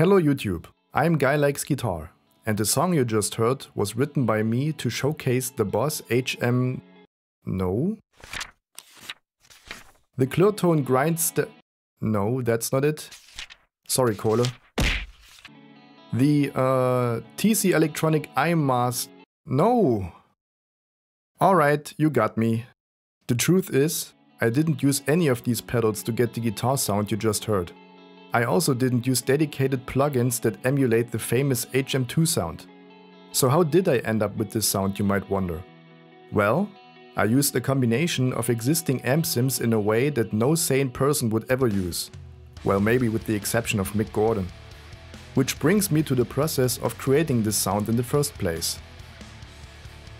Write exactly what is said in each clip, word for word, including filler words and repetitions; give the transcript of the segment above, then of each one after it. Hello YouTube, I'm GuyLikesGuitar, and the song you just heard was written by me to showcase the Boss H M... no? The Cleartone Grindstein... no, that's not it. Sorry, Kohle. The uh, T C Electronic Eyemaster... no! Alright, you got me. The truth is, I didn't use any of these pedals to get the guitar sound you just heard. I also didn't use dedicated plugins that emulate the famous H M two sound. So how did I end up with this sound, you might wonder? Well, I used a combination of existing amp sims in a way that no sane person would ever use. Well, maybe with the exception of Mick Gordon. Which brings me to the process of creating this sound in the first place.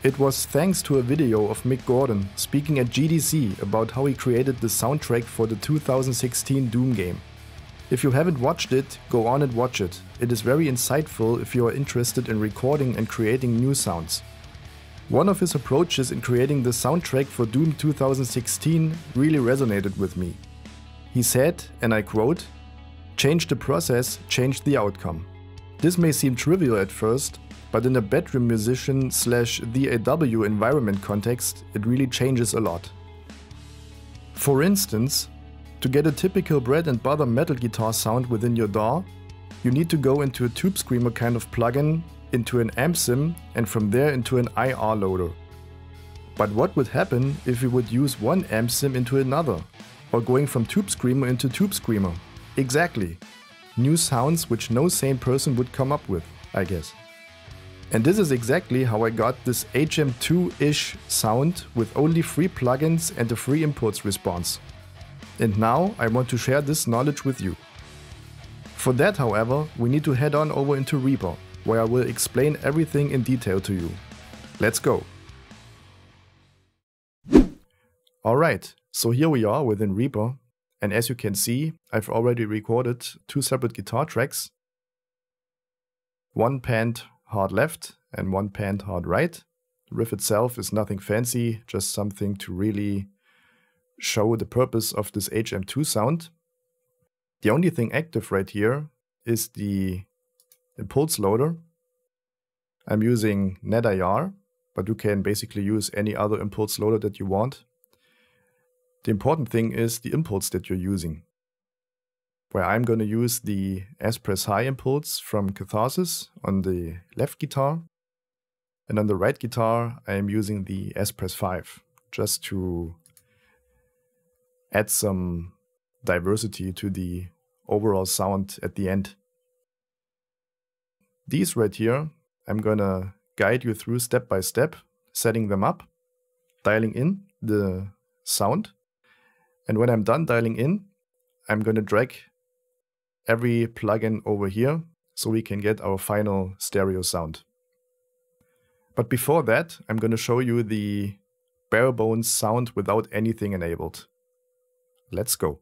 It was thanks to a video of Mick Gordon speaking at G D C about how he created the soundtrack for the two thousand sixteen Doom game. If you haven't watched it, go on and watch it. It is very insightful if you are interested in recording and creating new sounds. One of his approaches in creating the soundtrack for Doom two thousand sixteen really resonated with me. He said, and I quote, "Change the process, change the outcome." This may seem trivial at first, but in a bedroom musician slash D A W environment context, it really changes a lot. For instance, to get a typical bread and butter metal guitar sound within your D A W, you need to go into a Tube Screamer kind of plugin, into an amp sim, and from there into an I R loader. But what would happen if we would use one amp sim into another, or going from Tube Screamer into Tube Screamer? Exactly. New sounds which no sane person would come up with, I guess. And this is exactly how I got this H M two-ish sound with only free plugins and a free imports response. And now I want to share this knowledge with you. For that, however, we need to head on over into Reaper, where I will explain everything in detail to you. Let's go! Alright, so here we are within Reaper, and as you can see, I've already recorded two separate guitar tracks. One panned hard left and one panned hard right. The riff itself is nothing fancy, just something to really show the purpose of this H M two sound. The only thing active right here is the impulse loader. I'm using NetIR, but you can basically use any other impulse loader that you want. The important thing is the impulse that you're using. Where I'm going to use the S-Press high impulse from Catharsis on the left guitar. And on the right guitar, I am using the S-Press five, just to add some diversity to the overall sound at the end. These right here, I'm gonna guide you through step by step, setting them up, dialing in the sound. And when I'm done dialing in, I'm gonna drag every plugin over here so we can get our final stereo sound. But before that, I'm gonna show you the bare bones sound without anything enabled. Let's go.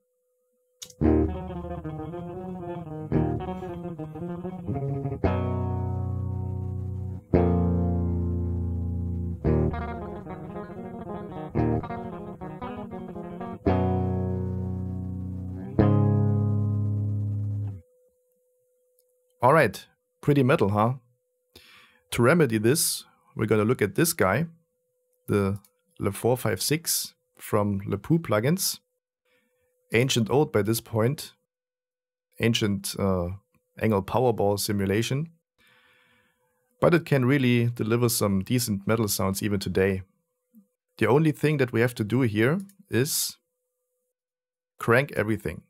Alright, pretty metal, huh? To remedy this, we're gonna look at this guy, the LeFour fifty-six from LePou Plugins. Ancient old by this point, ancient uh, angle powerball simulation, but it can really deliver some decent metal sounds even today. The only thing that we have to do here is crank everything.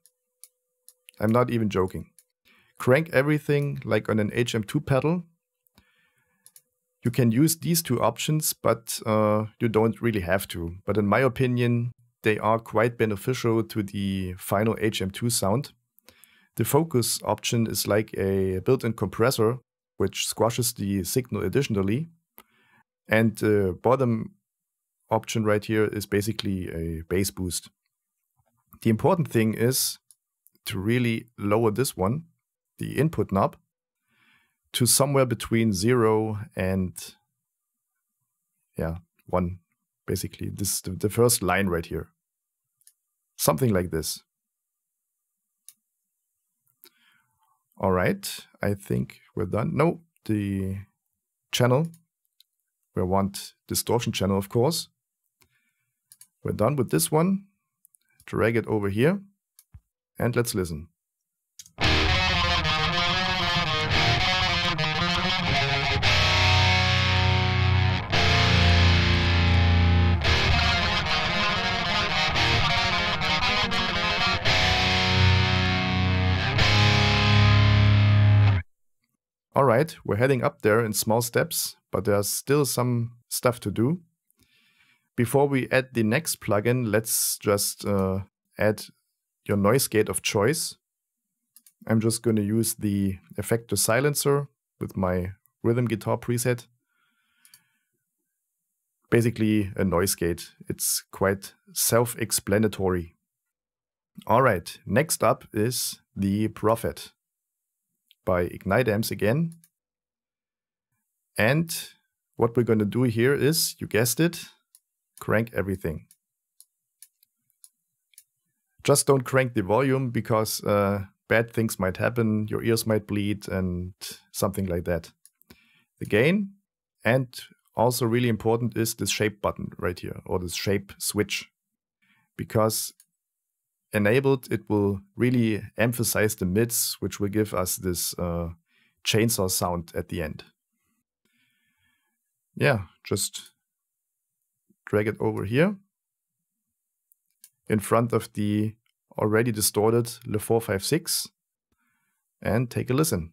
I'm not even joking. Crank everything like on an H M two pedal. You can use these two options, but uh, you don't really have to. But in my opinion, they are quite beneficial to the final H M two sound. The focus option is like a built-in compressor, which squashes the signal additionally. And the bottom option right here is basically a bass boost. The important thing is to really lower this one, the input knob, to somewhere between zero and yeah, one. Basically, this is the first line right here. Something like this. All right, I think we're done. No, the channel. We want distortion channel, of course. We're done with this one. Drag it over here and let's listen. All right, we're heading up there in small steps, but there's still some stuff to do. Before we add the next plugin, let's just uh, add your noise gate of choice. I'm just going to use the effector silencer with my rhythm guitar preset. Basically a noise gate. It's quite self-explanatory. All right, next up is the Prophet by Ignite Amps again. And what we're going to do here is, you guessed it, crank everything. Just don't crank the volume because uh, bad things might happen, your ears might bleed and something like that. The gain, and also really important is this shape button right here, or this shape switch. Because enabled, it will really emphasize the mids, which will give us this uh, chainsaw sound at the end. Yeah, just drag it over here in front of the already distorted LeFour fifty-six and take a listen.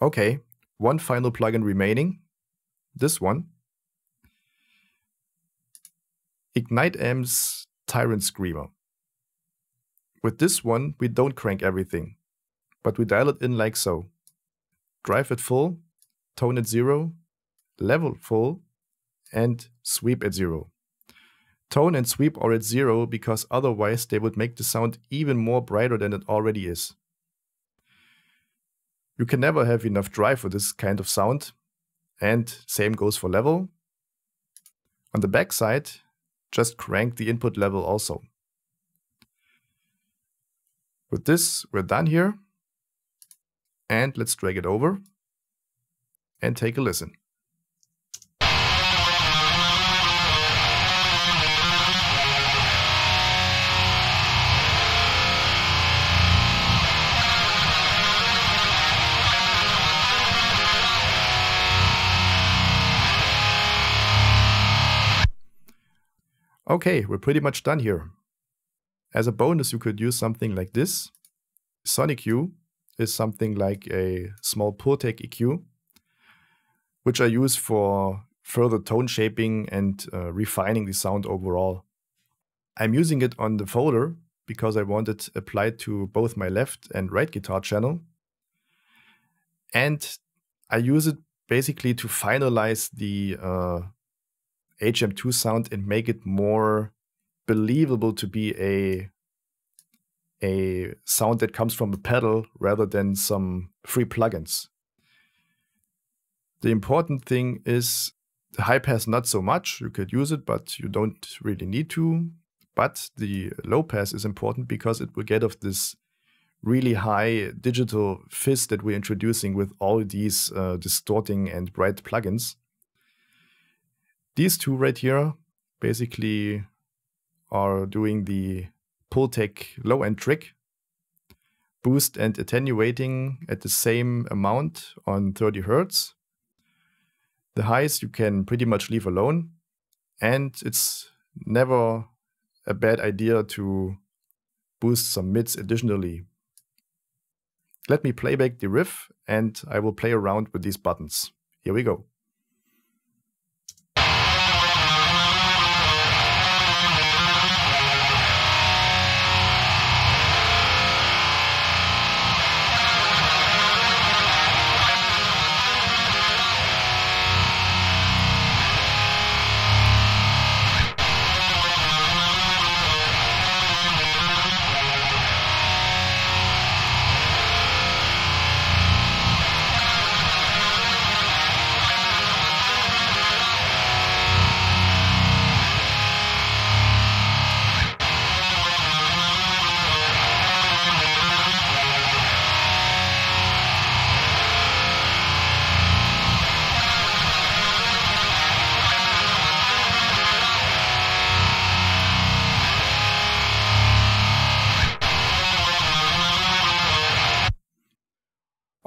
Okay, one final plugin remaining, this one. Ignite Amps Tyrant Screamer. With this one, we don't crank everything, but we dial it in like so. Drive at full, tone at zero, level full, and sweep at zero. Tone and sweep are at zero because otherwise they would make the sound even more brighter than it already is. You can never have enough drive for this kind of sound, and same goes for level. On the back side, just crank the input level also. With this, we're done here, and let's drag it over and take a listen. Okay, we're pretty much done here. As a bonus, you could use something like this. Sonic Q is something like a small Pultec E Q, which I use for further tone shaping and uh, refining the sound overall. I'm using it on the folder because I want it applied to both my left and right guitar channel. And I use it basically to finalize the uh, H M two sound and make it more believable to be a, a sound that comes from a pedal rather than some free plugins. The important thing is the high pass, not so much. You could use it, but you don't really need to. But the low pass is important because it will get off this really high digital fizz that we're introducing with all these uh, distorting and bright plugins. These two right here basically are doing the Pultec low-end trick, boost and attenuating at the same amount on thirty hertz. The highs you can pretty much leave alone, and it's never a bad idea to boost some mids additionally. Let me play back the riff and I will play around with these buttons. Here we go.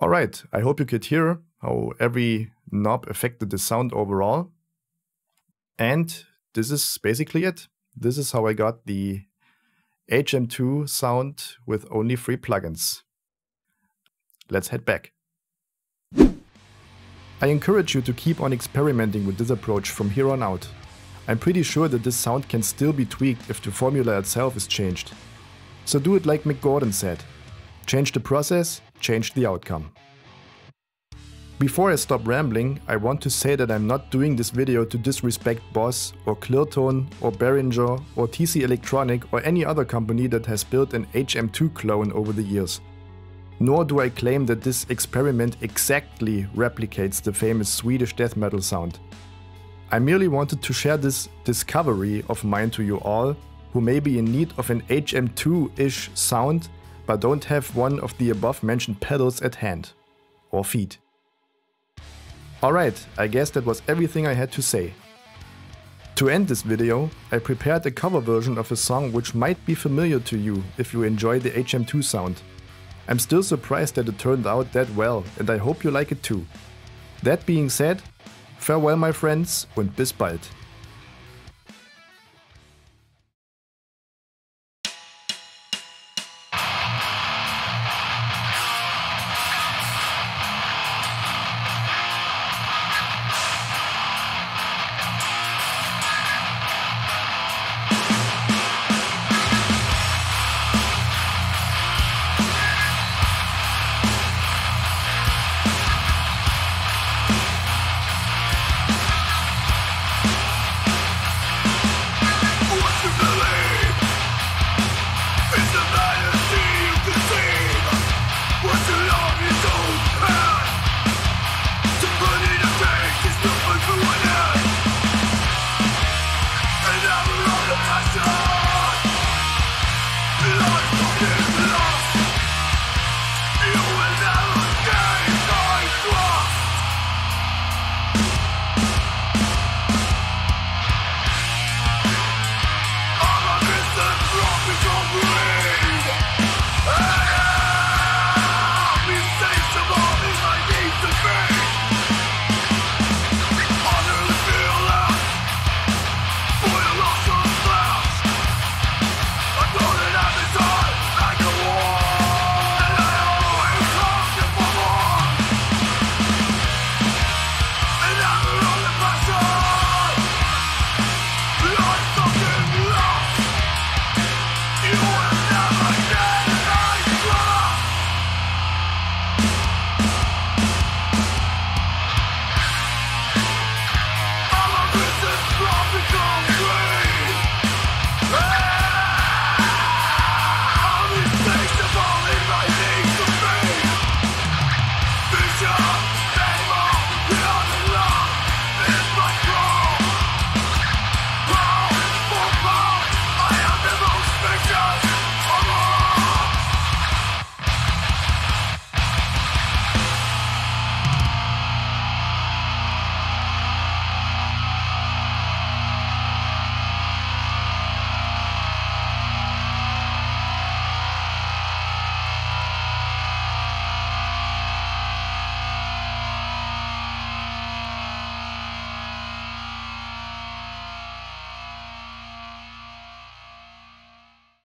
All right, I hope you could hear how every knob affected the sound overall. And this is basically it. This is how I got the H M two sound with only three plugins. Let's head back. I encourage you to keep on experimenting with this approach from here on out. I'm pretty sure that this sound can still be tweaked if the formula itself is changed. So do it like Mick Gordon said. Change the process, change the outcome. Before I stop rambling, I want to say that I'm not doing this video to disrespect Boss or Cleartone or Behringer or T C Electronic or any other company that has built an H M two clone over the years. Nor do I claim that this experiment exactly replicates the famous Swedish death metal sound. I merely wanted to share this discovery of mine to you all, who may be in need of an H M two-ish sound, but don't have one of the above mentioned pedals at hand. Or feet. Alright, I guess that was everything I had to say. To end this video, I prepared a cover version of a song which might be familiar to you if you enjoy the H M two sound. I'm still surprised that it turned out that well, and I hope you like it too. That being said, farewell my friends, und bis bald.